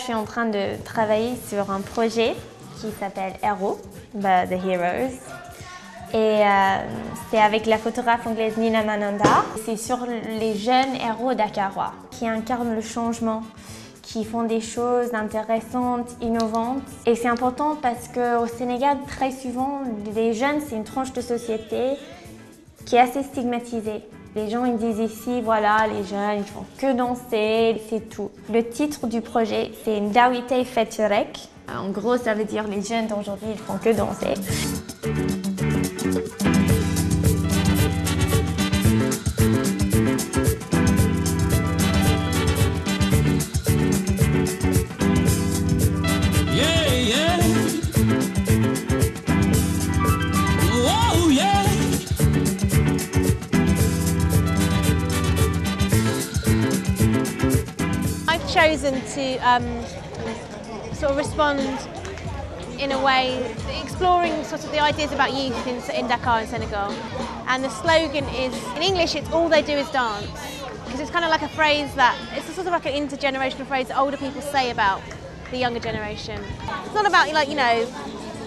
Je suis en train de travailler sur un projet qui s'appelle Hero, The Heroes. Et c'est avec la photographe anglaise Nina Manandhar. C'est sur les jeunes héros dakarois qui incarnent le changement, qui font des choses intéressantes, innovantes. Et c'est important parce qu'au Sénégal, très souvent, les jeunes, c'est une tranche de société qui est assez stigmatisée. Les gens ils disent ici, voilà, les jeunes, ils font que danser, c'est tout. Le titre du projet, c'est Ndawite Feterek. En gros, ça veut dire les jeunes d'aujourd'hui, ils font que danser. I've chosen to sort of respond in a way, exploring sort of the ideas about youth in Dakar and Senegal. And the slogan is, in English, it's all they do is dance. Because it's kind of like a phrase that, it's sort of like an intergenerational phrase that older people say about the younger generation. It's not about, like, you know,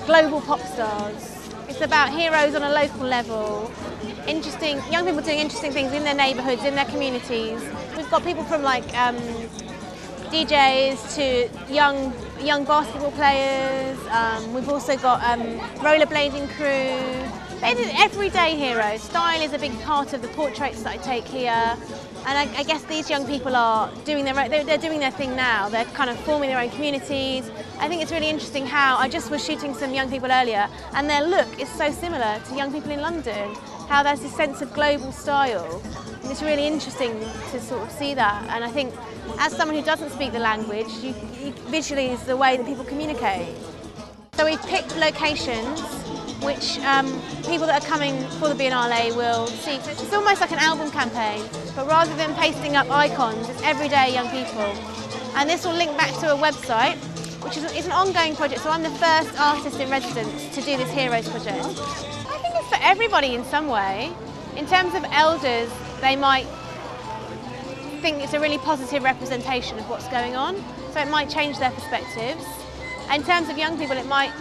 global pop stars. It's about heroes on a local level. Interesting, young people doing interesting things in their neighbourhoods, in their communities. We've got people from like, DJs to young basketball players. We've also got rollerblading crew. They're just everyday heroes. Style is a big part of the portraits that I take here, and I guess these young people are doing they're doing their thing now. They're kind of forming their own communities. I think it's really interesting how I just was shooting some young people earlier, and their look is so similar to young people in London. How there's this sense of global style. And it's really interesting to sort of see that, and I think as someone who doesn't speak the language, visually is the way that people communicate. So we've picked locations which people that are coming for the Biennale will see. So it's almost like an album campaign, but rather than pasting up icons, it's everyday young people. And this will link back to a website, which is an ongoing project, so I'm the first artist in residence to do this Heroes project. I think it's for everybody in some way. In terms of elders, they might think it's a really positive representation of what's going on, so it might change their perspectives. In terms of young people, it might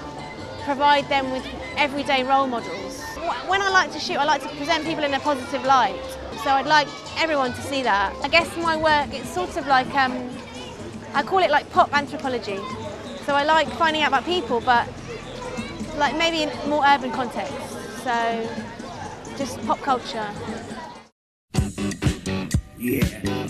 provide them with everyday role models. When I like to shoot, I like to present people in a positive light, so I'd like everyone to see that. I guess my work, it's sort of like, I call it like pop anthropology. So I like finding out about people, but like maybe in more urban context, so just pop culture. Yeah.